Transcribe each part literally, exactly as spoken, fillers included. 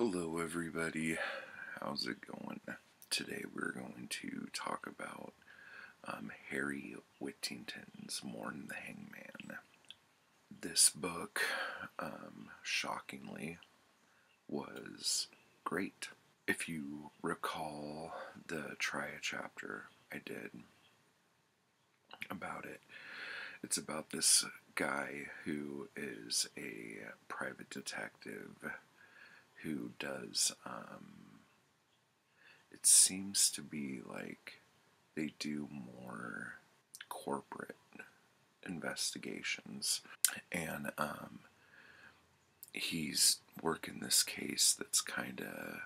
Hello everybody, how's it going? Today we're going to talk about um, Harry Whittington's Mourn the Hangman. This book, um, shockingly, was great. If you recall the try a chapter I did about it, it's about this guy who is a private detective who does, um, it seems to be like they do more corporate investigations, and um, he's working this case that's kind of,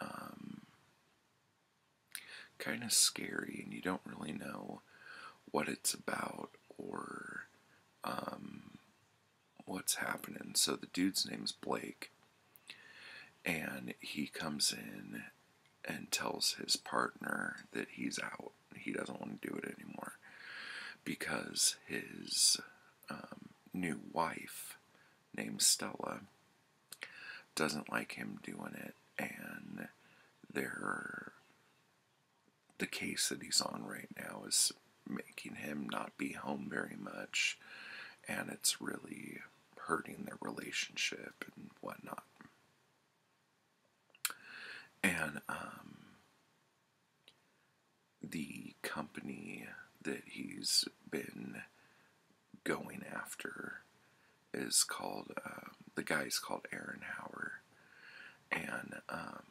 um, kind of scary, and you don't really know what it's about or um, what's happening. So the dude's name's Blake, and he comes in and tells his partner that he's out. He doesn't want to do it anymore because his um, new wife, named Stella, doesn't like him doing it, and they're, the case that he's on right now is making him not be home very much, and it's really hurting their relationship and whatnot. And um, the company that he's been going after is called, uh, the guy's called Ehrenhauer. And um,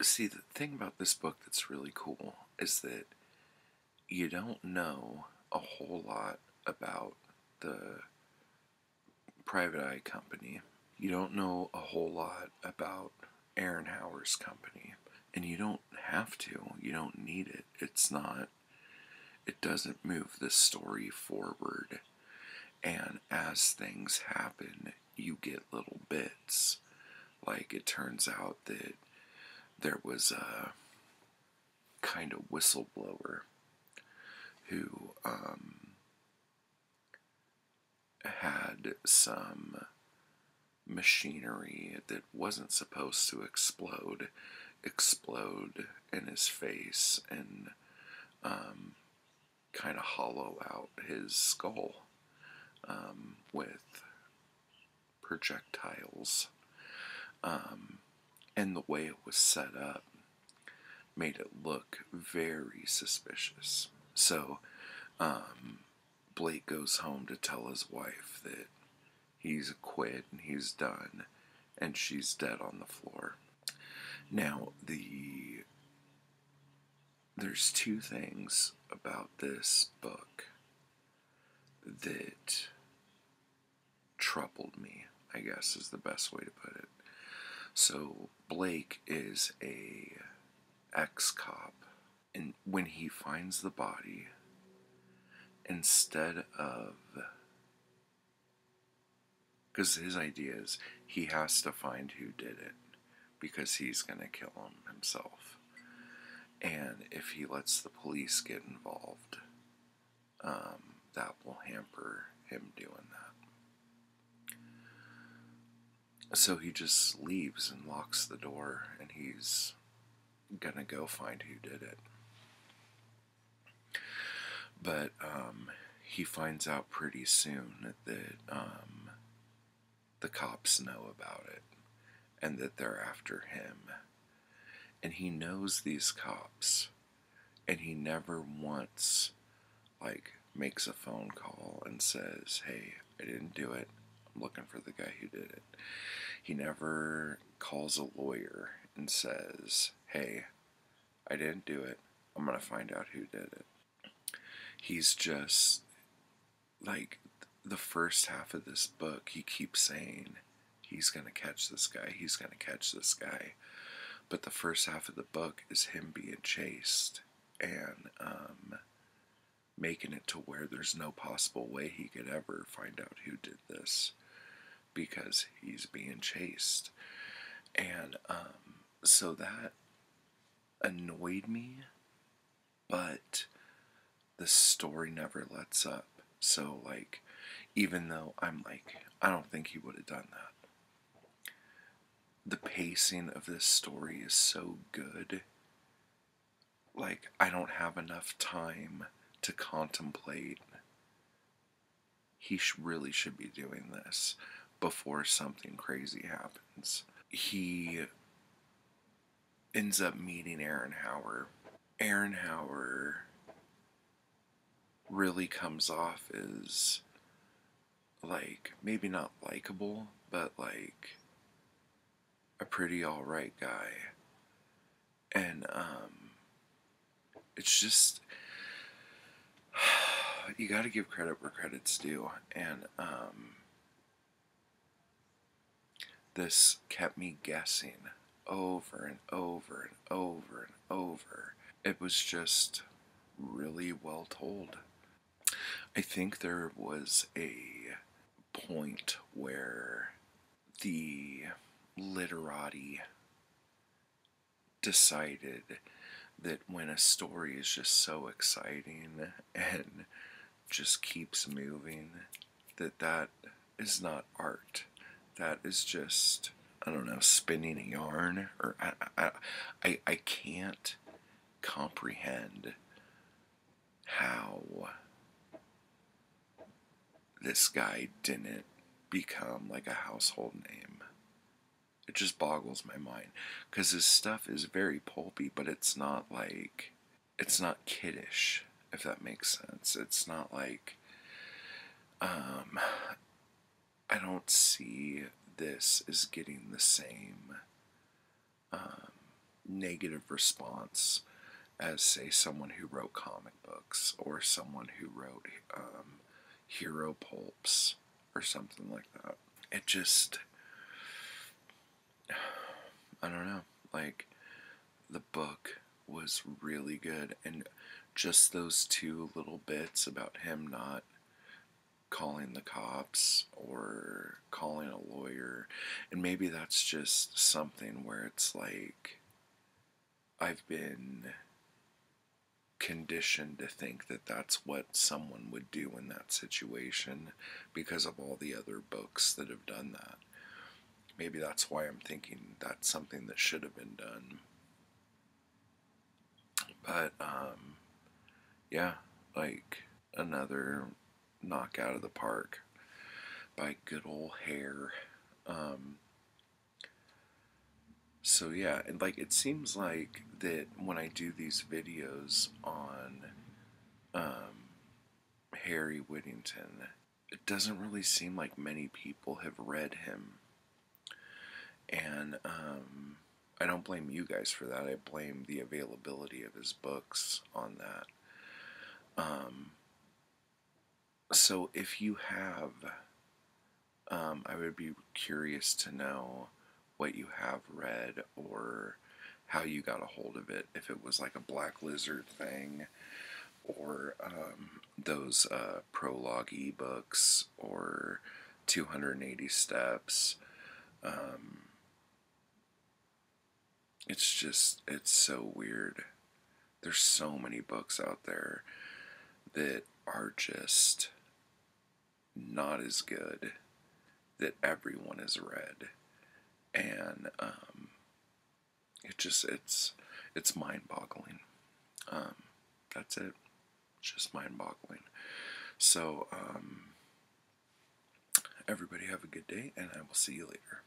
see, the thing about this book that's really cool is that you don't know a whole lot about the private eye company. You don't know a whole lot about Ehrenhauer's company, and you don't have to. You don't need it. It's not, it doesn't move the story forward, and as things happen, you get little bits. Like, it turns out that there was a kind of whistleblower who um, had some machinery that wasn't supposed to explode, explode in his face and um, kind of hollow out his skull um, with projectiles. Um, and the way it was set up made it look very suspicious. So um, Blake goes home to tell his wife that he's quit and he's done, and she's dead on the floor. Now, the there's two things about this book that troubled me, I guess is the best way to put it. So Blake is a ex-cop, and when he finds the body, instead of, because his idea is he has to find who did it because he's going to kill him himself. And if he lets the police get involved, um, that will hamper him doing that. So he just leaves and locks the door, and he's going to go find who did it. But um, he finds out pretty soon that Um, the cops know about it, and that they're after him. And he knows these cops, and he never once, like, makes a phone call and says, hey, I didn't do it, I'm looking for the guy who did it. He never calls a lawyer and says, hey, I didn't do it, I'm gonna find out who did it. He's just, like, the first half of this book, he keeps saying, he's going to catch this guy, he's going to catch this guy. But the first half of the book is him being chased and um, making it to where there's no possible way he could ever find out who did this because he's being chased. And um, so that annoyed me, but the story never lets up. So, like, even though I'm like, I don't think he would have done that. the pacing of this story is so good. Like, I don't have enough time to contemplate. He sh- really should be doing this before something crazy happens. He ends up meeting Ehrenhauer. Ehrenhauer really comes off as, like, maybe not likable, but, like, a pretty alright guy. And, um, it's just, you gotta give credit where credit's due. And, um, this kept me guessing over and over and over and over. It was just really well told. I think there was a point where the literati decided that when a story is just so exciting and just keeps moving, that that is not art. That is just, I don't know, spinning a yarn, or I, I, I, I can't comprehend how this guy didn't become like a household name. It just boggles my mind, because his stuff is very pulpy, but it's not like, it's not kiddish, if that makes sense. It's not like, um, I don't see this as getting the same um, negative response as, say, someone who wrote comic books, or someone who wrote um, hero pulps, or something like that. It just, I don't know, like, the book was really good, and just those two little bits about him not calling the cops or calling a lawyer, and maybe that's just something where it's like, I've been conditioned to think that that's what someone would do in that situation because of all the other books that have done that. Maybe that's why I'm thinking that's something that should have been done. But, um, yeah, like, another knock out of the park by good old hair. Um, so yeah, and like, it seems like that when I do these videos on um, Harry Whittington, it doesn't really seem like many people have read him. And um, I don't blame you guys for that. I blame the availability of his books on that. Um, so if you have, um, I would be curious to know what you have read or how you got a hold of it. If it was like a Black Lizard thing, or um, those uh, prologue ebooks, or two hundred eighty steps. Um, It's just, it's so weird. There's so many books out there that are just not as good, that everyone has read. And, um, it just, it's, it's mind-boggling. Um, that's it. Just mind-boggling. So, um, everybody have a good day, and I will see you later.